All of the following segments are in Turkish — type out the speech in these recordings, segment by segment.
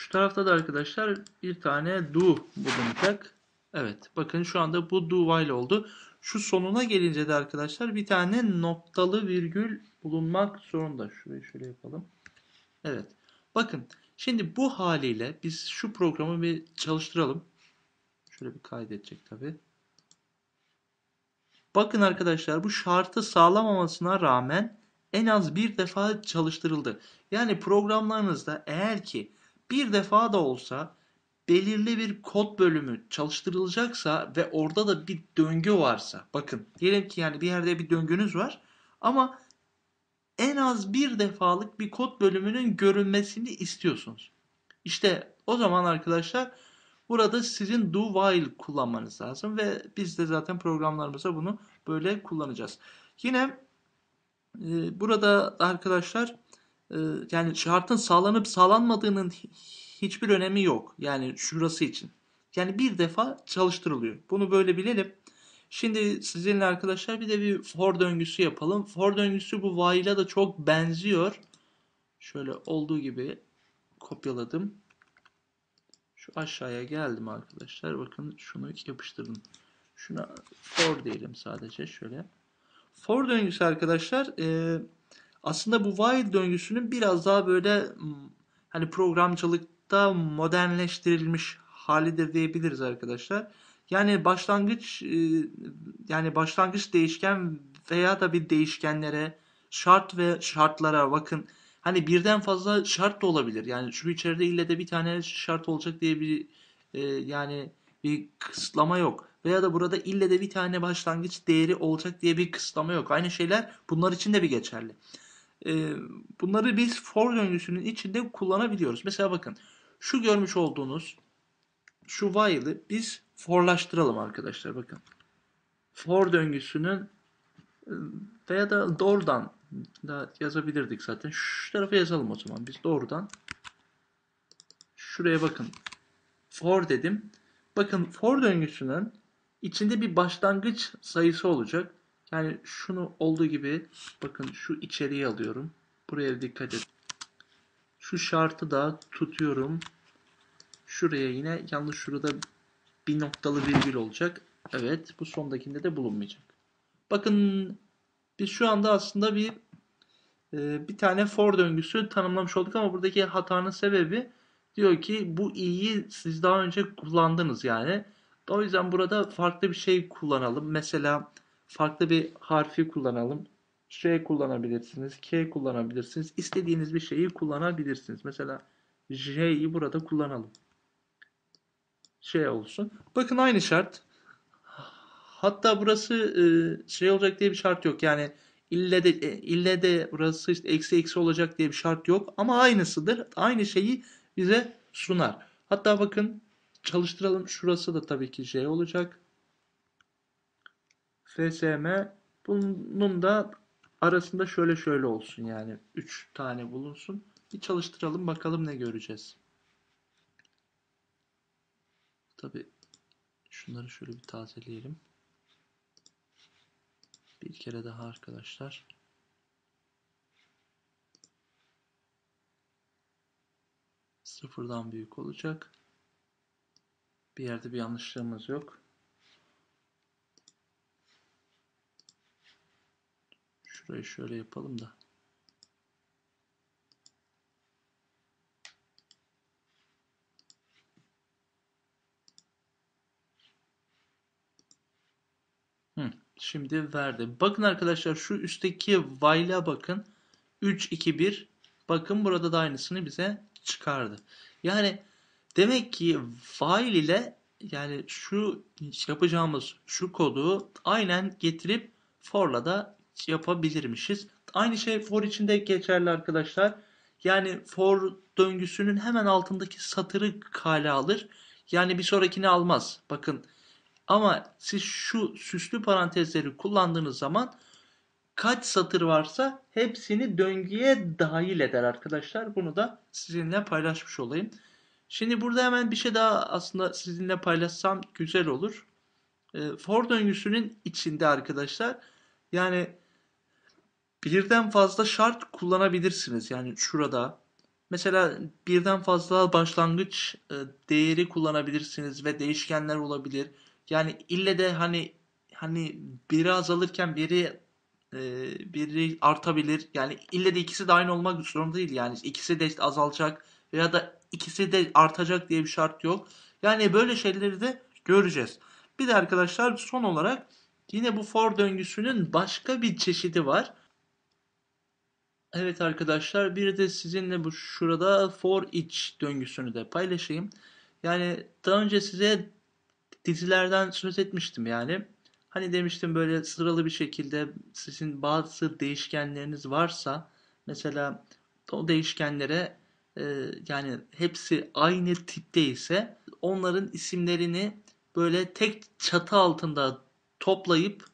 Şu tarafta da arkadaşlar bir tane do bulunacak. Evet, bakın şu anda bu do while oldu. Şu sonuna gelince de arkadaşlar bir tane noktalı virgül bulunmak zorunda. Şurayı şöyle yapalım. Evet, bakın şimdi bu haliyle biz şu programı bir çalıştıralım. Şöyle bir kaydedecek tabii. Bakın arkadaşlar, bu şartı sağlamamasına rağmen en az bir defa çalıştırıldı. Yani programlarınızda eğer ki bir defa da olsa belirli bir kod bölümü çalıştırılacaksa ve orada da bir döngü varsa, bakın diyelim ki yani bir yerde bir döngünüz var ama en az bir defalık bir kod bölümünün görünmesini istiyorsunuz. İşte o zaman arkadaşlar burada sizin do while kullanmanız lazım ve biz de zaten programlarımıza bunu böyle kullanacağız. Yine burada arkadaşlar yani şartın sağlanıp sağlanmadığının hiçbir önemi yok. Yani şurası için. Yani bir defa çalıştırılıyor. Bunu böyle bilelim. Şimdi sizinle arkadaşlar bir de bir for döngüsü yapalım. For döngüsü bu while'a da çok benziyor. Şöyle olduğu gibi kopyaladım. Şu aşağıya geldim arkadaşlar. Bakın şunu yapıştırdım. Şuna for diyelim sadece şöyle. For döngüsü arkadaşlar aslında bu while döngüsünün biraz daha böyle hani programcılıkta modernleştirilmiş halidir diyebiliriz arkadaşlar. Yani başlangıç değişken veya da bir değişkenlere, şart ve şartlara, bakın hani birden fazla şart da olabilir. Yani şu içeride ille de bir tane şart olacak diye bir yani bir kısıtlama yok. Veya da burada ille de bir tane başlangıç değeri olacak diye bir kısıtlama yok. Aynı şeyler bunlar için de bir geçerli. Bunları biz for döngüsünün içinde kullanabiliyoruz. Mesela bakın şu görmüş olduğunuz şu while'ı biz forlaştıralım arkadaşlar. Bakın for döngüsünün veya da doğrudan da yazabilirdik zaten. Şu tarafa yazalım o zaman. Biz doğrudan şuraya bakın for dedim. Bakın for döngüsünün içinde bir başlangıç sayısı olacak. Yani şunu olduğu gibi bakın şu içeriye alıyorum. Buraya dikkat edin. Şu şartı da tutuyorum. Şuraya yine yanlış, şurada bir noktalı virgül olacak. Evet, bu sondakinde de bulunmayacak. Bakın biz şu anda aslında bir tane for döngüsü tanımlamış olduk ama buradaki hatanın sebebi diyor ki bu i'yi siz daha önce kullandınız yani. O yüzden burada farklı bir şey kullanalım. Mesela farklı bir harfi kullanalım. Ş kullanabilirsiniz, K kullanabilirsiniz. İstediğiniz bir şeyi kullanabilirsiniz. Mesela J'yi burada kullanalım. Şey olsun. Bakın aynı şart. Hatta burası şey olacak diye bir şart yok. Yani ille de burası işte eksi olacak diye bir şart yok. Ama aynısıdır. Aynı şeyi bize sunar. Hatta bakın çalıştıralım. Şurası da tabii ki J olacak. FSM bunun da arasında şöyle olsun yani. 3 tane bulunsun. Bir çalıştıralım bakalım ne göreceğiz. Tabii şunları şöyle bir tazeleyelim. Bir kere daha arkadaşlar. Sıfırdan büyük olacak. Bir yerde bir yanlışlığımız yok. Şurayı şöyle yapalım da. Şimdi verdi. Bakın arkadaşlar şu üstteki while'a bakın. 3, 2, 1. Bakın burada da aynısını bize çıkardı. Yani demek ki while ile yani şu yapacağımız şu kodu aynen getirip for'la da yapabilirmişiz. Aynı şey for için de geçerli arkadaşlar. Yani for döngüsünün hemen altındaki satırı kale alır. Yani bir sonrakini almaz. Bakın. Ama siz şu süslü parantezleri kullandığınız zaman kaç satır varsa hepsini döngüye dahil eder arkadaşlar. Bunu da sizinle paylaşmış olayım. Şimdi burada hemen bir şey daha aslında sizinle paylaşsam güzel olur. For döngüsünün içinde arkadaşlar yani birden fazla şart kullanabilirsiniz. Yani şurada Mesela birden fazla başlangıç değeri kullanabilirsiniz ve değişkenler olabilir. Yani ille de hani biri azalırken biri artabilir. Yani ille de ikisi de aynı olmak zorunda değil. Yani ikisi de azalacak veya da ikisi de artacak diye bir şart yok. Yani böyle şeyleri de göreceğiz. Bir de arkadaşlar son olarak yine bu for döngüsünün başka bir çeşidi var. Evet arkadaşlar, bir de sizinle bu şurada for each döngüsünü de paylaşayım. Yani daha önce size dizilerden söz etmiştim yani. Hani demiştim böyle sıralı bir şekilde sizin bazı değişkenleriniz varsa mesela o değişkenlere yani hepsi aynı tipte ise onların isimlerini böyle tek çatı altında toplayıp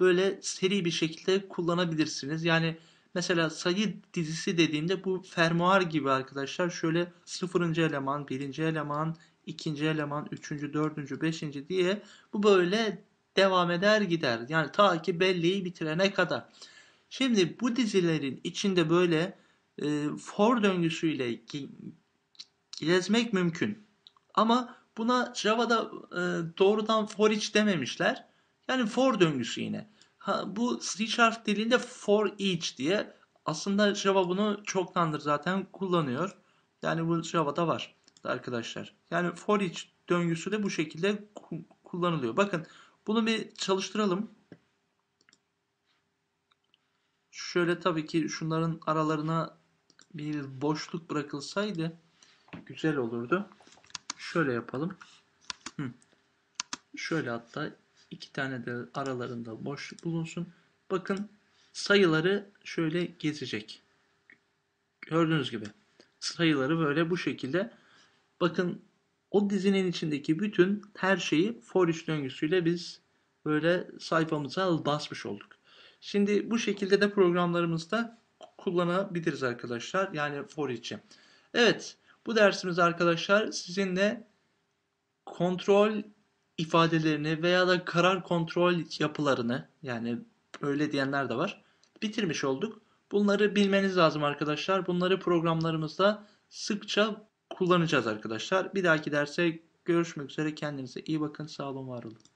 böyle seri bir şekilde kullanabilirsiniz. Yani mesela sayı dizisi dediğimde bu fermuar gibi arkadaşlar, şöyle 0. eleman, 1. eleman, 2. eleman, 3. 4. 5. diye bu böyle devam eder gider. Yani ta ki belleği bitirene kadar. Şimdi bu dizilerin içinde böyle for döngüsüyle gezmek mümkün. Ama buna Java'da doğrudan for each dememişler. Yani for döngüsü yine. Bu C# dilinde for each diye. Aslında Java bunu çoktandır zaten kullanıyor. Yani bu Java'da var arkadaşlar. Yani for each döngüsü de bu şekilde kullanılıyor. Bakın bunu bir çalıştıralım. Şöyle tabii ki şunların aralarına bir boşluk bırakılsaydı güzel olurdu. Şöyle yapalım. Şöyle hatta iki tane de aralarında boşluk bulunsun. Bakın sayıları şöyle gezecek. Gördüğünüz gibi sayıları böyle bu şekilde. Bakın o dizinin içindeki bütün her şeyi for each döngüsüyle biz böyle sayfamıza basmış olduk. Şimdi bu şekilde de programlarımızda kullanabiliriz arkadaşlar. Yani for each'i. Evet, bu dersimiz arkadaşlar sizinle kontrol ifadelerini veya da karar kontrol yapılarını, yani öyle diyenler de var, bitirmiş olduk. Bunları bilmeniz lazım arkadaşlar. Bunları programlarımızda sıkça kullanacağız arkadaşlar. Bir dahaki derse görüşmek üzere. Kendinize iyi bakın. Sağ olun, var olun.